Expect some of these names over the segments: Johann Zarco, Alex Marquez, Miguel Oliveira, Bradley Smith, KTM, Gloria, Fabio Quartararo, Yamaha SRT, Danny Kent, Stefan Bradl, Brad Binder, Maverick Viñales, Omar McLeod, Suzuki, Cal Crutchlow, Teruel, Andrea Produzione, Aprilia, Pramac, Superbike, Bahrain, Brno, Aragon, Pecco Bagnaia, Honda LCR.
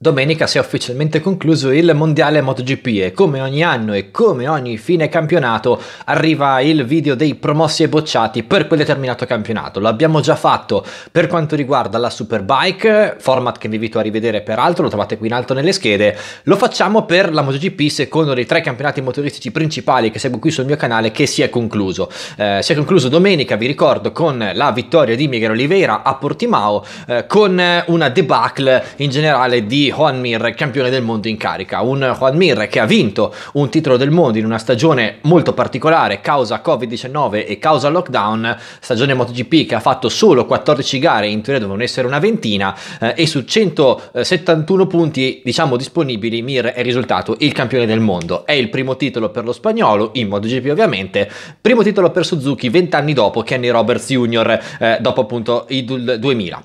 Domenica si è ufficialmente concluso il mondiale MotoGP e come ogni anno e come ogni fine campionato arriva il video dei promossi e bocciati per quel determinato campionato. L'abbiamo già fatto per quanto riguarda la Superbike, format che vi invito a rivedere peraltro, lo trovate qui in alto nelle schede. Lo facciamo per la MotoGP, secondo dei tre campionati motoristici principali che seguo qui sul mio canale, che si è concluso. Si è concluso domenica, vi ricordo, con la vittoria di Miguel Oliveira a Portimao, con una debacle in generale di Joan Mir, campione del mondo in carica. Un Joan Mir che ha vinto un titolo del mondo in una stagione molto particolare causa Covid-19 e causa lockdown, stagione MotoGP che ha fatto solo 14 gare, in teoria dovevano essere una ventina, e su 171 punti diciamo disponibili Mir è risultato il campione del mondo. È il primo titolo per lo spagnolo in MotoGP, ovviamente primo titolo per Suzuki 20 anni dopo Kenny Roberts Jr., dopo appunto il 2000.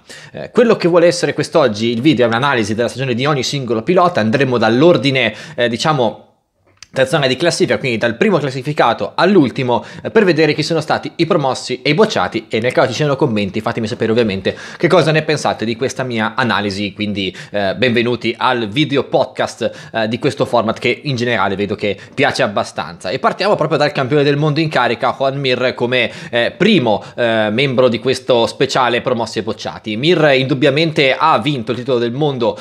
Quello che vuole essere quest'oggi il video è un'analisi della stagione di ogni singolo pilota. Andremo dall'ordine diciamo terzana di classifica, quindi dal primo classificato all'ultimo, per vedere chi sono stati i promossi e i bocciati, e nel caso ci siano commenti fatemi sapere ovviamente che cosa ne pensate di questa mia analisi. Quindi benvenuti al video podcast di questo format che in generale vedo che piace abbastanza, e partiamo proprio dal campione del mondo in carica Joan Mir come primo membro di questo speciale promossi e bocciati. Mir indubbiamente ha vinto il titolo del mondo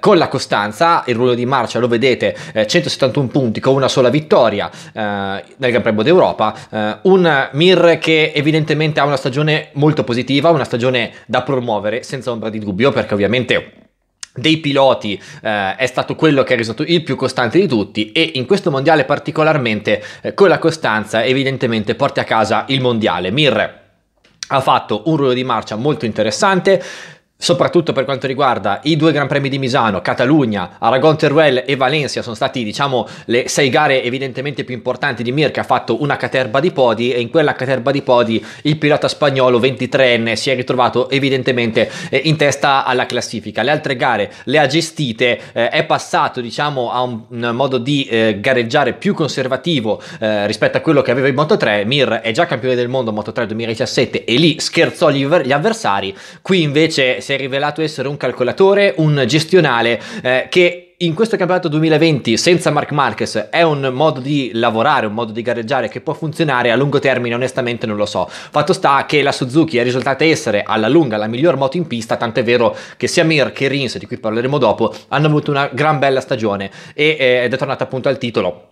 con la costanza, il ruolo di marcia lo vedete, 171 punti con una sola vittoria nel Gran Premio d'Europa. Un Mir che evidentemente ha una stagione molto positiva, una stagione da promuovere senza ombra di dubbio, perché ovviamente dei piloti è stato quello che è risultato il più costante di tutti, e in questo mondiale particolarmente con la costanza evidentemente porta a casa il mondiale. Mir ha fatto un ruolo di marcia molto interessante, soprattutto per quanto riguarda i due Gran Premi di Misano, Catalogna, Aragon Teruel e Valencia. Sono stati diciamo le 6 gare evidentemente più importanti di Mir, che ha fatto una caterba di podi, e in quella caterba di podi il pilota spagnolo 23enne si è ritrovato evidentemente in testa alla classifica. Le altre gare le ha gestite, è passato diciamo a un modo di gareggiare più conservativo rispetto a quello che aveva in Moto3. Mir è già campione del mondo Moto3 2017 e lì scherzò gli avversari, qui invece si è rivelato essere un calcolatore, un gestionale che in questo campionato 2020 senza Marc Márquez è un modo di lavorare, un modo di gareggiare che può funzionare a lungo termine. Onestamente non lo so. Fatto sta che la Suzuki è risultata essere alla lunga la miglior moto in pista, tant'è vero che sia Mir che Rins, di cui parleremo dopo, hanno avuto una gran bella stagione ed è tornata appunto al titolo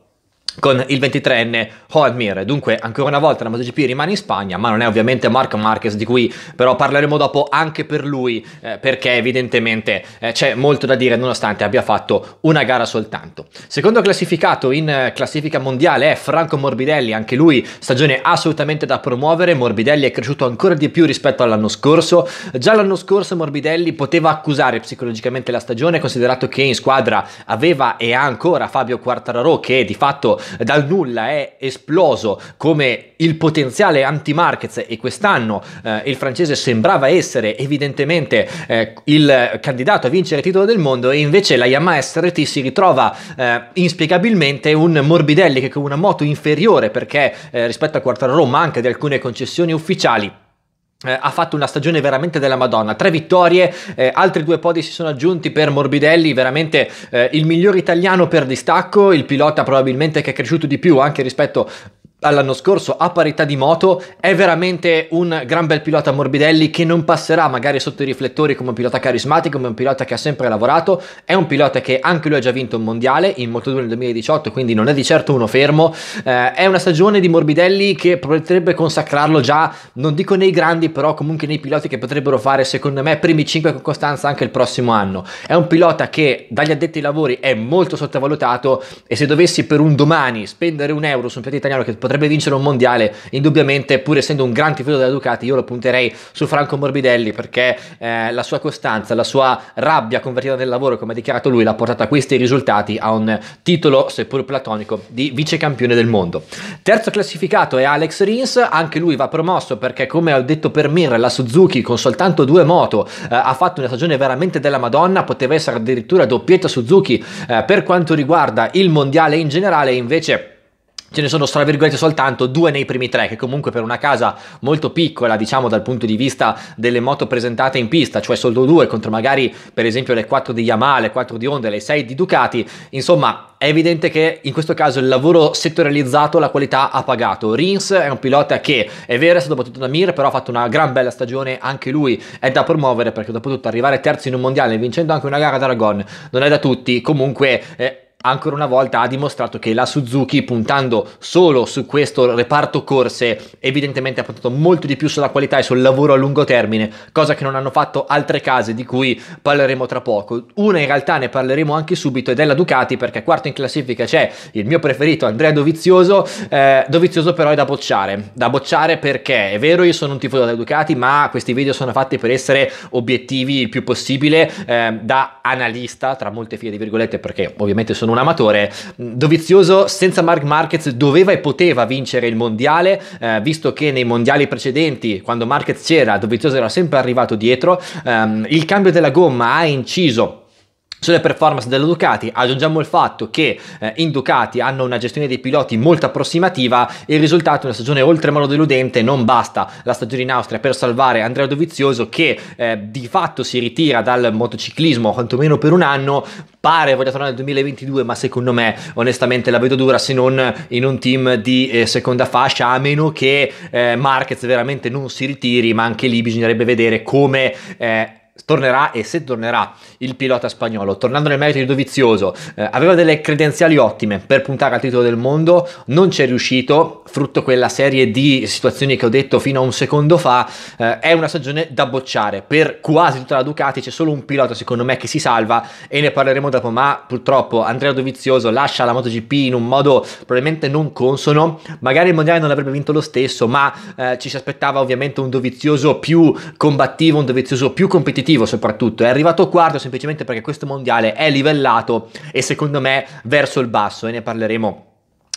con il 23enne Joan Mir. Dunque ancora una volta la MotoGP rimane in Spagna, ma non è ovviamente Marc Márquez, di cui però parleremo dopo anche per lui, perché evidentemente c'è molto da dire nonostante abbia fatto una gara soltanto. Secondo classificato in classifica mondiale è Franco Morbidelli, anche lui stagione assolutamente da promuovere. Morbidelli è cresciuto ancora di più rispetto all'anno scorso. Già l'anno scorso Morbidelli poteva accusare psicologicamente la stagione, considerato che in squadra aveva e ha ancora Fabio Quartararo, che di fatto dal nulla è esploso come il potenziale anti-Marquez, e quest'anno il francese sembrava essere evidentemente il candidato a vincere il titolo del mondo, e invece la Yamaha SRT si ritrova inspiegabilmente un Morbidelli che con una moto inferiore, perché rispetto a Quartararo manca di alcune concessioni ufficiali, ha fatto una stagione veramente della Madonna. 3 vittorie, altri 2 podi si sono aggiunti per Morbidelli, veramente il miglior italiano per distacco, il pilota probabilmente che è cresciuto di più anche rispetto all'anno scorso a parità di moto. È veramente un gran bel pilota Morbidelli, che non passerà magari sotto i riflettori come un pilota carismatico, ma è un pilota che ha sempre lavorato, è un pilota che anche lui ha già vinto un mondiale in Moto2 nel 2018, quindi non è di certo uno fermo. È una stagione di Morbidelli che potrebbe consacrarlo già, non dico nei grandi, però comunque nei piloti che potrebbero fare secondo me primi 5 con costanza anche il prossimo anno. È un pilota che dagli addetti ai lavori è molto sottovalutato, e se dovessi per un domani spendere un euro su un pilota italiano che potrebbe vincere un mondiale, indubbiamente, pur essendo un gran tifoso della Ducati, io lo punterei su Franco Morbidelli, perché la sua costanza, la sua rabbia convertita nel lavoro, come ha dichiarato lui, l'ha portata a questi risultati, a un titolo seppur platonico di vicecampione del mondo. Terzo classificato è Alex Rins, anche lui va promosso perché, come ho detto per Mir, la Suzuki con soltanto 2 moto ha fatto una stagione veramente della Madonna, poteva essere addirittura doppietta Suzuki per quanto riguarda il mondiale in generale, invece ce ne sono tra virgolette soltanto due nei primi tre, che comunque per una casa molto piccola, diciamo dal punto di vista delle moto presentate in pista, cioè solo due contro magari per esempio le 4 di Yamaha, le 4 di Honda, le 6 di Ducati, insomma è evidente che in questo caso il lavoro settorializzato, la qualità ha pagato. Rins è un pilota che è vero è stato battuto da Mir, però ha fatto una gran bella stagione, anche lui è da promuovere, perché dopo tutto arrivare terzo in un mondiale vincendo anche una gara ad Aragon non è da tutti. Comunque ancora una volta ha dimostrato che la Suzuki, puntando solo su questo reparto corse, evidentemente ha puntato molto di più sulla qualità e sul lavoro a lungo termine, cosa che non hanno fatto altre case di cui parleremo tra poco. Una in realtà ne parleremo anche subito ed è la Ducati, perché quarto in classifica c'è il mio preferito Andrea Dovizioso. Dovizioso però è da bocciare, perché è vero io sono un tifoso della Ducati, ma questi video sono fatti per essere obiettivi il più possibile, da analista tra molte file di virgolette, perché ovviamente sono un amatore. Dovizioso senza Marc Márquez doveva e poteva vincere il mondiale, visto che nei mondiali precedenti, quando Márquez c'era, Dovizioso era sempre arrivato dietro. Il cambio della gomma ha inciso sulle performance della Ducati, aggiungiamo il fatto che in Ducati hanno una gestione dei piloti molto approssimativa, e il risultato è una stagione oltremodo deludente. Non basta la stagione in Austria per salvare Andrea Dovizioso, che di fatto si ritira dal motociclismo quantomeno per un anno, pare voglia tornare nel 2022, ma secondo me onestamente la vedo dura, se non in un team di seconda fascia, a meno che Márquez veramente non si ritiri, ma anche lì bisognerebbe vedere come tornerà e se tornerà il pilota spagnolo. Tornando nel merito di Dovizioso, aveva delle credenziali ottime per puntare al titolo del mondo, non ci è riuscito, frutto quella serie di situazioni che ho detto fino a un secondo fa. È una stagione da bocciare per quasi tutta la Ducati, c'è solo un pilota secondo me che si salva e ne parleremo dopo, ma purtroppo Andrea Dovizioso lascia la MotoGP in un modo probabilmente non consono. Magari il mondiale non l'avrebbe vinto lo stesso, ma ci si aspettava ovviamente un Dovizioso più combattivo, un Dovizioso più competitivo. Soprattutto è arrivato quarto semplicemente perché questo mondiale è livellato e secondo me verso il basso, e ne parleremo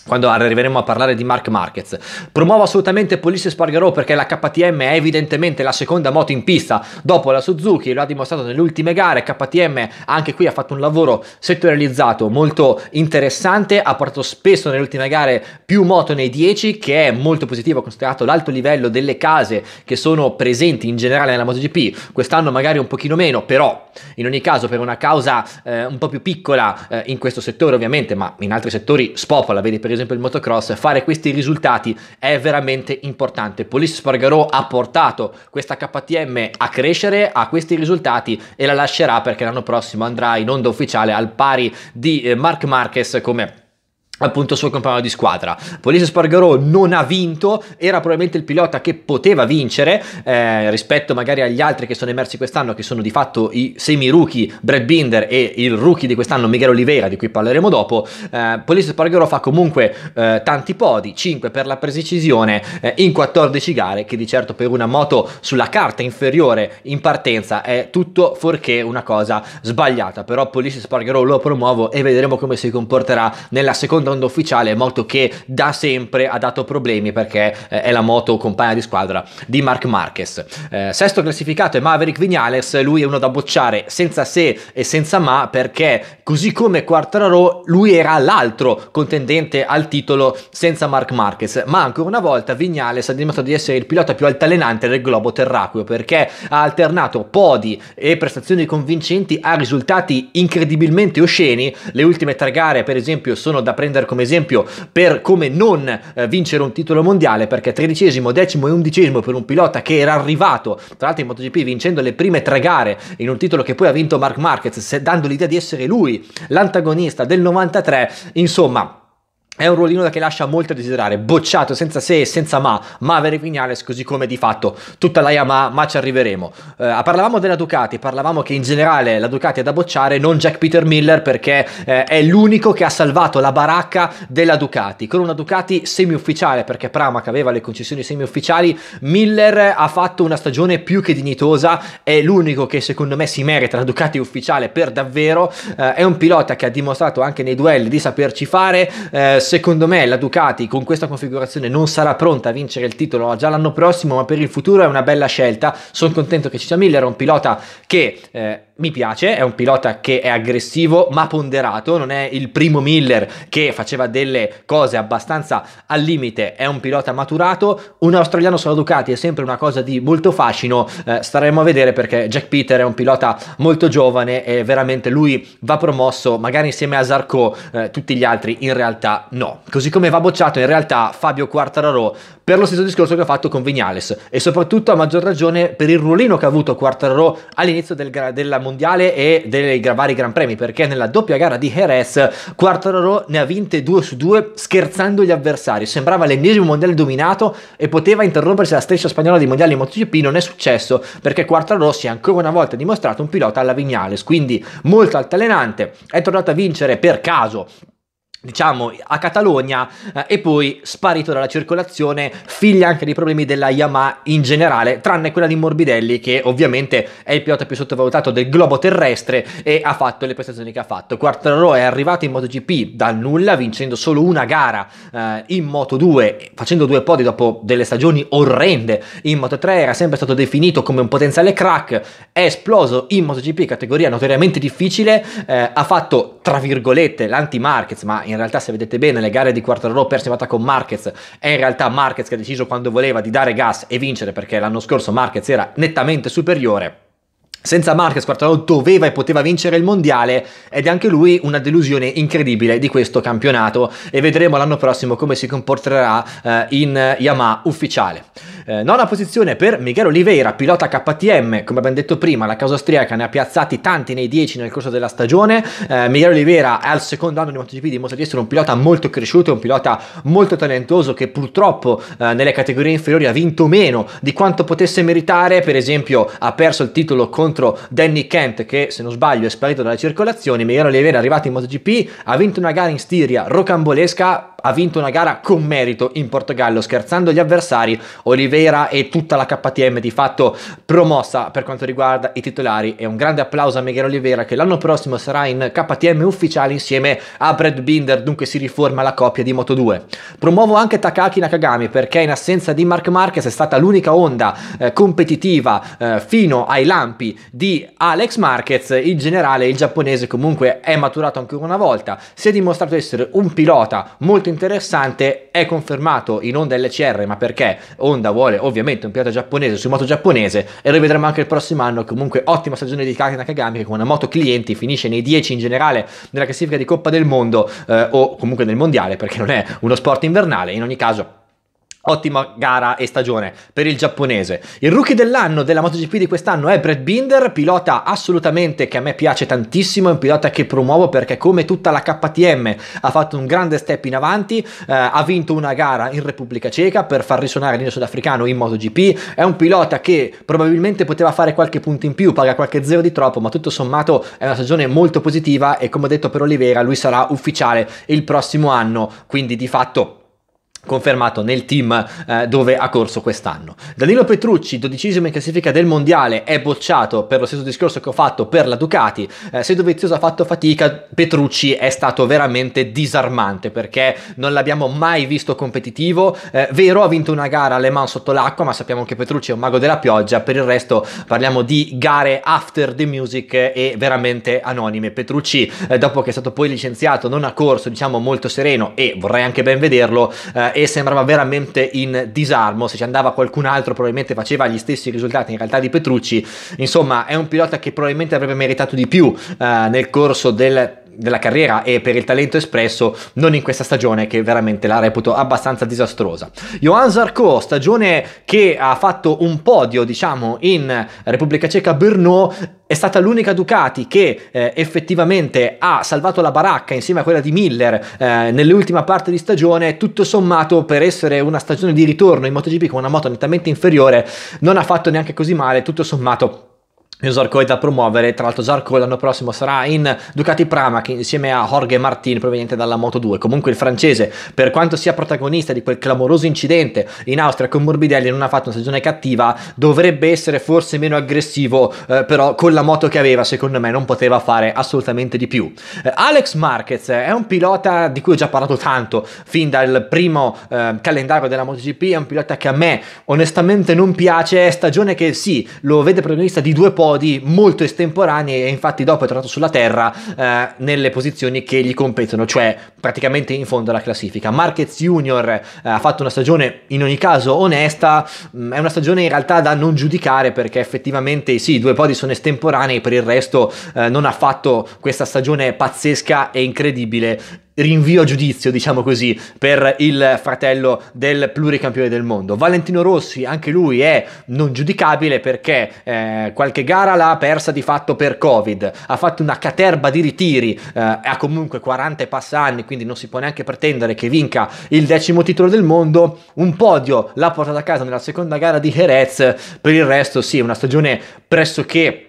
quando arriveremo a parlare di Marc Márquez. Promuovo assolutamente Aleix Espargaró, perché la KTM è evidentemente la seconda moto in pista dopo la Suzuki, lo ha dimostrato nelle ultime gare. KTM anche qui ha fatto un lavoro settorializzato molto interessante, ha portato spesso nelle ultime gare più moto nei 10, che è molto positivo considerato l'alto livello delle case che sono presenti in generale nella MotoGP. Quest'anno magari un pochino meno, però in ogni caso per una causa un po' più piccola in questo settore ovviamente, ma in altri settori spopola, vedi per esempio il motocross, fare questi risultati è veramente importante. Pol Espargaró ha portato questa KTM a crescere, a questi risultati, e la lascerà perché l'anno prossimo andrà in onda ufficiale al pari di Marc Márquez come appunto suo compagno di squadra. Pol Espargaró non ha vinto, era probabilmente il pilota che poteva vincere rispetto magari agli altri che sono emersi quest'anno, che sono di fatto i semi rookie Brad Binder e il rookie di quest'anno Miguel Oliveira, di cui parleremo dopo. Pol Espargaró fa comunque tanti podi, 5 per la precisione, in 14 gare, che di certo per una moto sulla carta inferiore in partenza è tutto fuorché una cosa sbagliata. Però Pol Espargaró lo promuovo e vedremo come si comporterà nella seconda onda ufficiale, moto che da sempre ha dato problemi perché è la moto compagna di squadra di Marc Márquez. Sesto classificato è Maverick Viñales, lui è uno da bocciare senza se e senza ma, perché così come Quartararo lui era l'altro contendente al titolo senza Marc Márquez, ma ancora una volta Viñales ha dimostrato di essere il pilota più altalenante del globo terracqueo, perché ha alternato podi e prestazioni convincenti a risultati incredibilmente osceni. Le ultime tre gare per esempio sono da prendere come esempio per come non vincere un titolo mondiale, perché 13°, 10° e 11° per un pilota che era arrivato tra l'altro in MotoGP vincendo le prime tre gare in un titolo che poi ha vinto Marc Márquez, dando l'idea di essere lui l'antagonista del 93. Insomma è un ruolino che lascia molto a desiderare, bocciato senza se e senza ma Maverick Viñales, così come di fatto tutta la Yamaha, ma ci arriveremo. Parlavamo della Ducati, parlavamo che in generale la Ducati è da bocciare, non Jack Peter Miller, perché è l'unico che ha salvato la baracca della Ducati, con una Ducati semiufficiale, perché Pramac aveva le concessioni semiufficiali. Miller ha fatto una stagione più che dignitosa, è l'unico che secondo me si merita la Ducati ufficiale per davvero. È un pilota che ha dimostrato anche nei duelli di saperci fare. Secondo me la Ducati con questa configurazione non sarà pronta a vincere il titolo già l'anno prossimo, ma per il futuro è una bella scelta. Sono contento che ci sia Miller, un pilota che mi piace, è un pilota che è aggressivo ma ponderato, non è il primo Miller che faceva delle cose abbastanza al limite, è un pilota maturato. Un australiano sulla Ducati è sempre una cosa di molto fascino, staremo a vedere, perché Jack Peter è un pilota molto giovane e veramente lui va promosso, magari insieme a Zarco, tutti gli altri in realtà no. Così come va bocciato in realtà Fabio Quartararo per lo stesso discorso che ho fatto con Viñales, e soprattutto a maggior ragione per il ruolino che ha avuto Quartararo all'inizio della mondiale e dei vari Gran Premi, perché nella doppia gara di Jerez Quartararo ne ha vinte 2 su 2 scherzando gli avversari, sembrava l'ennesimo mondiale dominato e poteva interrompersi la striscia spagnola di mondiali in MotoGP. Non è successo perché Quartararo si è ancora una volta dimostrato un pilota alla Viñales, quindi molto altalenante, è tornato a vincere per caso, diciamo, a Catalogna, e poi sparito dalla circolazione, figlia anche dei problemi della Yamaha in generale, tranne quella di Morbidelli, che ovviamente è il pilota più sottovalutato del globo terrestre e ha fatto le prestazioni che ha fatto. Quartararo è arrivato in MotoGP dal nulla, vincendo solo una gara in Moto2, facendo 2 podi dopo delle stagioni orrende in Moto3, era sempre stato definito come un potenziale crack, è esploso in MotoGP, categoria notoriamente difficile, ha fatto, tra virgolette, l'anti-Marquez, ma in realtà se vedete bene le gare di Quartararo perse con Marquez, è in realtà Marquez che ha deciso quando voleva di dare gas e vincere, perché l'anno scorso Marquez era nettamente superiore. Senza Marquez Quartararo doveva e poteva vincere il mondiale, ed è anche lui una delusione incredibile di questo campionato, e vedremo l'anno prossimo come si comporterà in Yamaha ufficiale. Nona posizione per Miguel Oliveira, pilota KTM, come abbiamo detto prima la casa austriaca ne ha piazzati tanti nei 10 nel corso della stagione. Miguel Oliveira al secondo anno di MotoGP dimostra di essere un pilota molto cresciuto, un pilota molto talentuoso che purtroppo nelle categorie inferiori ha vinto meno di quanto potesse meritare, per esempio ha perso il titolo contro Danny Kent, che se non sbaglio è sparito dalla circolazione. Miguel Oliveira è arrivato in MotoGP, ha vinto una gara in Stiria rocambolesca, ha vinto una gara con merito in Portogallo scherzando gli avversari. Oliveira e tutta la KTM di fatto promossa per quanto riguarda i titolari, e un grande applauso a Miguel Oliveira che l'anno prossimo sarà in KTM ufficiale insieme a Brad Binder, dunque si riforma la coppia di Moto2. Promuovo anche Takaki Nakagami, perché in assenza di Marc Márquez è stata l'unica Honda competitiva fino ai lampi di Alex Marquez. In generale il giapponese comunque è maturato ancora una volta, si è dimostrato essere un pilota molto interessante, è confermato in Honda LCR, ma perché Honda vuole ovviamente un pilota giapponese su moto giapponese, e lo vedremo anche il prossimo anno. Comunque ottima stagione di Takaki Nakagami, che con una moto clienti finisce nei 10 in generale nella classifica di Coppa del Mondo o comunque del mondiale, perché non è uno sport invernale. In ogni caso ottima gara e stagione per il giapponese. Il rookie dell'anno della MotoGP di quest'anno è Brad Binder, pilota assolutamente che a me piace tantissimo, è un pilota che promuovo perché come tutta la KTM ha fatto un grande step in avanti, ha vinto una gara in Repubblica Ceca per far risuonare l'inno sudafricano in MotoGP, è un pilota che probabilmente poteva fare qualche punto in più, paga qualche zero di troppo, ma tutto sommato è una stagione molto positiva, e come ho detto per Oliveira lui sarà ufficiale il prossimo anno, quindi di fatto confermato nel team dove ha corso quest'anno. Danilo Petrucci, 12° in classifica del mondiale, è bocciato per lo stesso discorso che ho fatto per la Ducati. Se Dovizioso ha fatto fatica, Petrucci è stato veramente disarmante, perché non l'abbiamo mai visto competitivo. Vero, ha vinto una gara Le Mans sotto l'acqua, ma sappiamo che Petrucci è un mago della pioggia, per il resto parliamo di gare after the music e veramente anonime. Petrucci dopo che è stato poi licenziato non ha corso, diciamo, molto sereno, e vorrei anche ben vederlo, e sembrava veramente in disarmo. Se ci andava qualcun altro probabilmente faceva gli stessi risultati in realtà di Petrucci. Insomma è un pilota che probabilmente avrebbe meritato di più nel corso della carriera e per il talento espresso, non in questa stagione che veramente la reputo abbastanza disastrosa. Johann Zarco, stagione che ha fatto un podio, diciamo, in Repubblica Ceca Brno, è stata l'unica Ducati che effettivamente ha salvato la baracca insieme a quella di Miller nell'ultima parte di stagione. Tutto sommato per essere una stagione di ritorno in MotoGP con una moto nettamente inferiore non ha fatto neanche così male, tutto sommato Zarco è da promuovere. Tra l'altro Zarco l'anno prossimo sarà in Ducati Pramac insieme a Jorge Martin proveniente dalla Moto2. Comunque il francese, per quanto sia protagonista di quel clamoroso incidente in Austria con Morbidelli, non ha fatto una stagione cattiva, dovrebbe essere forse meno aggressivo, però con la moto che aveva secondo me non poteva fare assolutamente di più. Alex Marquez è un pilota di cui ho già parlato tanto fin dal primo calendario della MotoGP, è un pilota che a me onestamente non piace, stagione che sì, lo vede protagonista di 2 podi po' di molto estemporanee e infatti dopo è tornato sulla terra nelle posizioni che gli competono, cioè praticamente in fondo alla classifica. Marquez Junior ha fatto una stagione in ogni caso onesta, è una stagione in realtà da non giudicare perché effettivamente sì, i due podi sono estemporanei, per il resto non ha fatto questa stagione pazzesca e incredibile. Rinvio a giudizio, diciamo così, per il fratello del pluricampione del mondo. Valentino Rossi, anche lui è non giudicabile perché qualche gara l'ha persa di fatto per Covid, ha fatto una caterba di ritiri, ha comunque 40 e passa anni, quindi non si può neanche pretendere che vinca il 10º titolo del mondo. Un podio l'ha portato a casa nella seconda gara di Jerez, per il resto sì, una stagione pressoché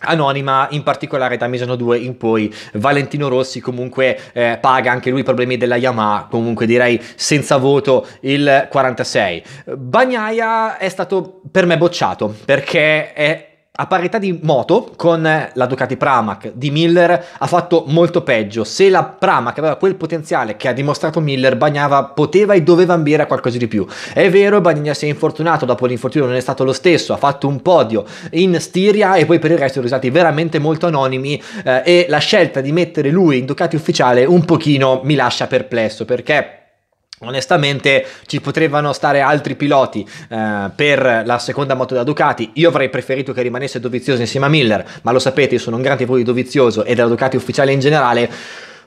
anonima, in particolare da Misano 2 in poi Valentino Rossi comunque paga anche lui i problemi della Yamaha, comunque direi senza voto il 46. Bagnaia è stato per me bocciato perché è a parità di moto con la Ducati Pramac di Miller, ha fatto molto peggio. Se la Pramac aveva quel potenziale che ha dimostrato Miller, Bagnaia poteva e doveva ambire a qualcosa di più. È vero, Bagnaia si è infortunato, dopo l'infortunio non è stato lo stesso, ha fatto un podio in Stiria e poi per il resto risultati veramente molto anonimi e la scelta di mettere lui in Ducati ufficiale un pochino mi lascia perplesso perché onestamente ci potevano stare altri piloti per la seconda moto da Ducati. Io avrei preferito che rimanesse Dovizioso insieme a Miller, ma lo sapete, io sono un grande tipo di Dovizioso e della Ducati ufficiale in generale.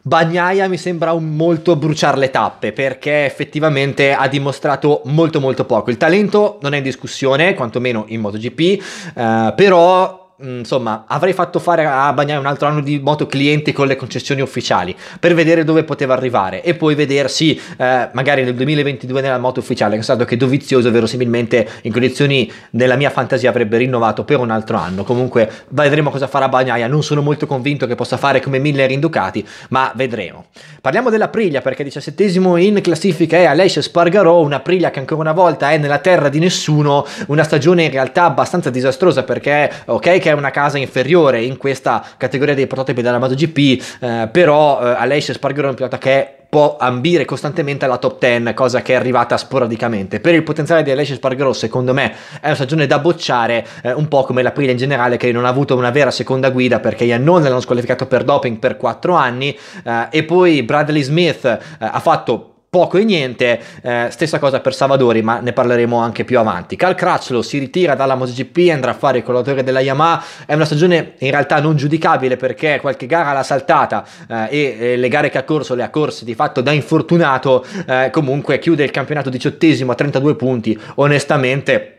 Bagnaia mi sembra un molto bruciare le tappe perché effettivamente ha dimostrato molto poco. Il talento non è in discussione, quantomeno in MotoGP, però insomma avrei fatto fare a Bagnaia un altro anno di moto clienti con le concessioni ufficiali per vedere dove poteva arrivare e poi vedersi magari nel 2022 nella moto ufficiale, che è stato che Dovizioso verosimilmente in condizioni nella mia fantasia avrebbe rinnovato per un altro anno. Comunque vedremo cosa farà Bagnaia, non sono molto convinto che possa fare come Miller in Ducati, ma vedremo. Parliamo dell'Aprilia perché 17° in classifica è Aleix Espargaró, un'Aprilia che ancora una volta è nella terra di nessuno, una stagione in realtà abbastanza disastrosa perché ok che è una casa inferiore in questa categoria dei prototipi della MotoGP, però Aleix Espargaró è un pilota che può ambire costantemente alla top 10, cosa che è arrivata sporadicamente. Per il potenziale di Aleix Espargaró secondo me è una stagione da bocciare, un po' come l'Aprilia in generale che non ha avuto una vera seconda guida perché gli Iannone l'hanno squalificato per doping per 4 anni e poi Bradley Smith ha fatto poco e niente, stessa cosa per Savadori, ma ne parleremo anche più avanti. Cal Crutchlow si ritira dalla MotoGP, andrà a fare il collaudatore della Yamaha. È una stagione in realtà non giudicabile perché qualche gara l'ha saltata e le gare che ha corso le ha corse di fatto da infortunato. Comunque chiude il campionato 18° a 32 punti, onestamente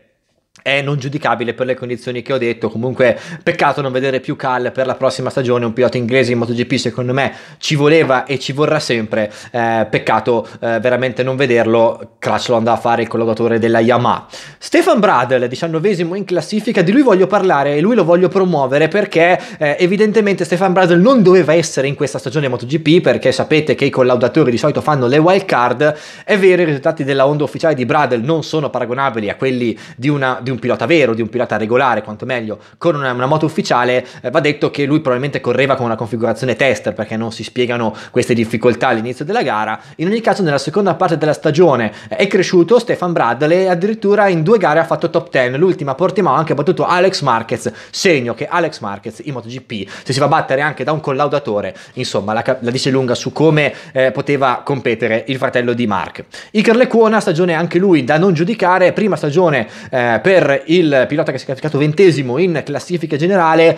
è non giudicabile per le condizioni che ho detto. Comunque peccato non vedere più Cal per la prossima stagione, un pilota inglese in MotoGP secondo me ci voleva e ci vorrà sempre, peccato veramente non vederlo. Crutchlow andava a fare il collaudatore della Yamaha. Stefan Bradl 19° in classifica, di lui voglio parlare e lui lo voglio promuovere perché evidentemente Stefan Bradl non doveva essere in questa stagione MotoGP perché sapete che i collaudatori di solito fanno le wild card. È vero, i risultati della Honda ufficiale di Bradl non sono paragonabili a quelli di un pilota vero, di un pilota regolare, quanto meglio, con una moto ufficiale. Va detto che lui probabilmente correva con una configurazione tester perché non si spiegano queste difficoltà all'inizio della gara. In ogni caso nella seconda parte della stagione è cresciuto Stefan Bradl e addirittura in 2 gare ha fatto top 10, l'ultima a Portimao ha anche battuto Alex Marquez, segno che Alex Marquez in MotoGP se si fa battere anche da un collaudatore, insomma la dice lunga su come poteva competere il fratello di Marc. Iker Lecuona, stagione anche lui da non giudicare, prima stagione per il pilota che si è classificato 20° in classifica generale,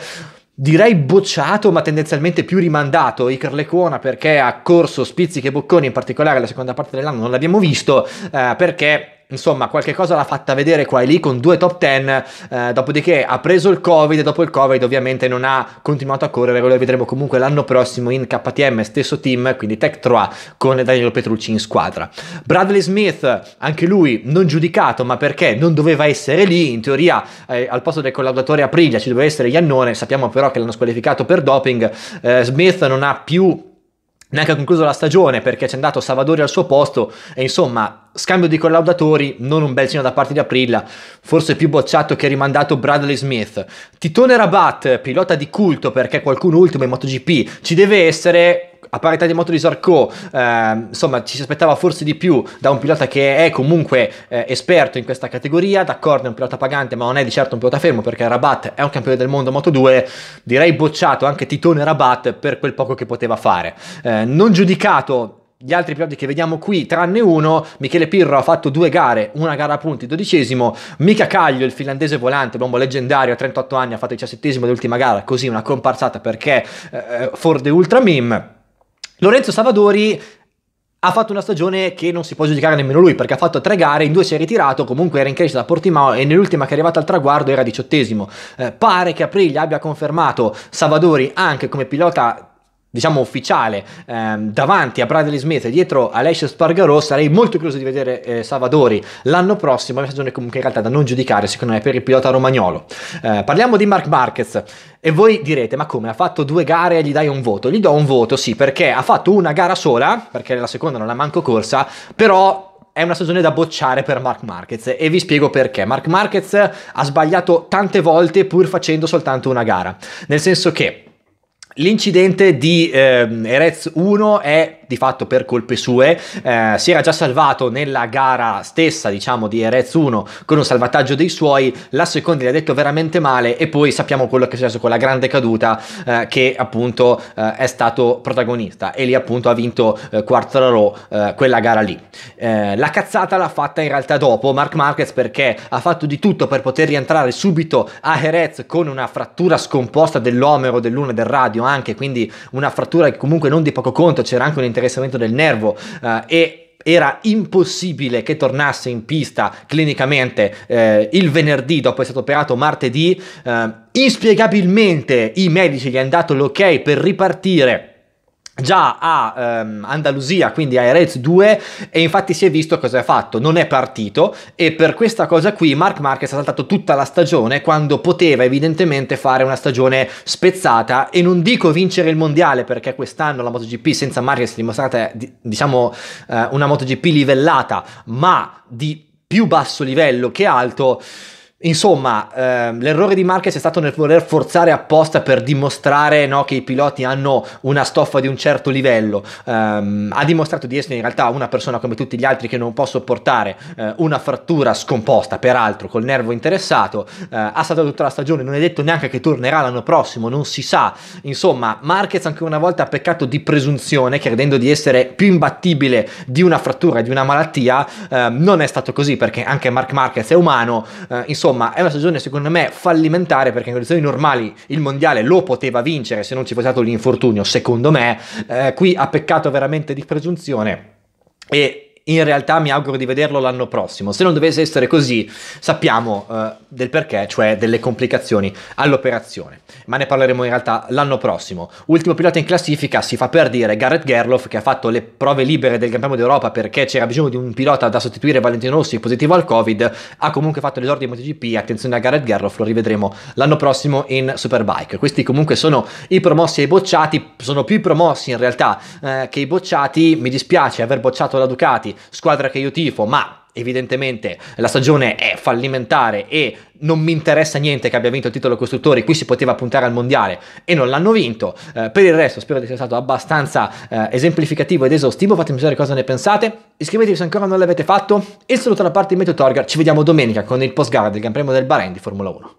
direi bocciato ma tendenzialmente più rimandato. Iker Lecuona perché ha corso spizzichi e bocconi, in particolare la seconda parte dell'anno non l'abbiamo visto perché insomma qualche cosa l'ha fatta vedere qua e lì con 2 top 10, dopodiché ha preso il Covid e dopo il Covid ovviamente non ha continuato a correre. Lo vedremo comunque l'anno prossimo in KTM, stesso team, quindi Tech Trois con Danilo Petrucci in squadra. Bradley Smith anche lui non giudicato ma perché non doveva essere lì, in teoria al posto del collaudatore Aprilia ci doveva essere Iannone, sappiamo però che l'hanno squalificato per doping. Smith non ha più neanche concluso la stagione perché c'è andato Savadori al suo posto e insomma scambio di collaudatori, non un bel segno da parte di Aprilia, forse più bocciato che rimandato Bradley Smith. Tito Rabat, pilota di culto perché qualcuno ultimo in MotoGP ci deve essere, a parità di moto di Zarco, insomma ci si aspettava forse di più da un pilota che è comunque esperto in questa categoria. D'accordo, è un pilota pagante, ma non è di certo un pilota fermo, perché Rabat è un campione del mondo Moto2. Direi bocciato anche Titone Rabat per quel poco che poteva fare. Non giudicato gli altri piloti che vediamo qui, tranne uno. Michele Pirro ha fatto 2 gare, una gara a punti, 12°. Mika Kallio, il finlandese volante, l'uomo leggendario, a 38 anni, ha fatto 17° dell'ultima gara, così una comparsata perché for the ultra meme. Lorenzo Savadori ha fatto una stagione che non si può giudicare nemmeno lui, perché ha fatto 3 gare, in 2 si è ritirato, comunque era in crescita da Portimao e nell'ultima che è arrivata al traguardo era 18°. Pare che Aprilia abbia confermato Savadori anche come pilota, diciamo, ufficiale, davanti a Bradley Smith e dietro a Aleix Espargaró. Sarei molto curioso di vedere Savadori l'anno prossimo. È una stagione comunque in realtà da non giudicare, secondo me, per il pilota romagnolo. Parliamo di Marc Márquez, e voi direte: ma come, ha fatto 2 gare e gli dai un voto? Gli do un voto, sì, perché ha fatto una gara sola, perché la seconda non l'ha manco corsa, però è una stagione da bocciare per Marc Márquez, e vi spiego perché. Marc Márquez ha sbagliato tante volte pur facendo soltanto una gara, nel senso che l'incidente di Jerez 1 è di fatto per colpe sue. Si era già salvato nella gara stessa, diciamo, di Jerez 1 con un salvataggio dei suoi. La seconda gli ha detto veramente male, e poi sappiamo quello che è successo con la grande caduta che appunto è stato protagonista, e lì appunto ha vinto Quartararo quella gara lì. La cazzata l'ha fatta in realtà dopo Marc Márquez, perché ha fatto di tutto per poter rientrare subito a Jerez con una frattura scomposta dell'omero, dell'una e del radio, anche, quindi una frattura che comunque non di poco conto, c'era anche un interessamento del nervo e era impossibile che tornasse in pista clinicamente il venerdì, dopo è stato operato martedì. Inspiegabilmente i medici gli hanno dato l'ok per ripartire già a Andalusia, quindi a Jerez 2, e infatti si è visto cosa ha fatto: non è partito. E per questa cosa qui Marc Márquez ha saltato tutta la stagione, quando poteva evidentemente fare una stagione spezzata, e non dico vincere il mondiale, perché quest'anno la MotoGP senza Márquez si è dimostrata, diciamo, una MotoGP livellata, ma di più basso livello che alto. Insomma, l'errore di Márquez è stato nel voler forzare apposta per dimostrare, no, che i piloti hanno una stoffa di un certo livello. Ha dimostrato di essere in realtà una persona come tutti gli altri che non può sopportare una frattura scomposta, peraltro col nervo interessato. Ha saltato tutta la stagione, non è detto neanche che tornerà l'anno prossimo, non si sa. Insomma, Márquez anche una volta ha peccato di presunzione, credendo di essere più imbattibile di una frattura e di una malattia. Non è stato così, perché anche Marc Márquez è umano. Insomma, è una stagione secondo me fallimentare, perché in condizioni normali il mondiale lo poteva vincere se non ci fosse stato l'infortunio, secondo me. Qui ha peccato veramente di presunzione, e in realtà mi auguro di vederlo l'anno prossimo. Se non dovesse essere così, sappiamo del perché, cioè delle complicazioni all'operazione, ma ne parleremo in realtà l'anno prossimo. Ultimo pilota in classifica, si fa per dire, Gareth Gerloff, che ha fatto le prove libere del campionato d'Europa perché c'era bisogno di un pilota da sostituire Valentino Rossi, positivo al Covid. Ha comunque fatto l'esordio in MotoGP. Attenzione a Gareth Gerloff, lo rivedremo l'anno prossimo in Superbike. Questi comunque sono i promossi e i bocciati. Sono più i promossi in realtà che i bocciati. Mi dispiace aver bocciato la Ducati, squadra che io tifo, ma evidentemente la stagione è fallimentare e non mi interessa niente che abbia vinto il titolo costruttori. Qui si poteva puntare al mondiale e non l'hanno vinto. Per il resto spero di essere stato abbastanza esemplificativo ed esaustivo. Fatemi sapere cosa ne pensate, iscrivetevi se ancora non l'avete fatto, e saluto da parte di MotoTorgar. Ci vediamo domenica con il post gara del Gran Premio del Bahrain di Formula 1.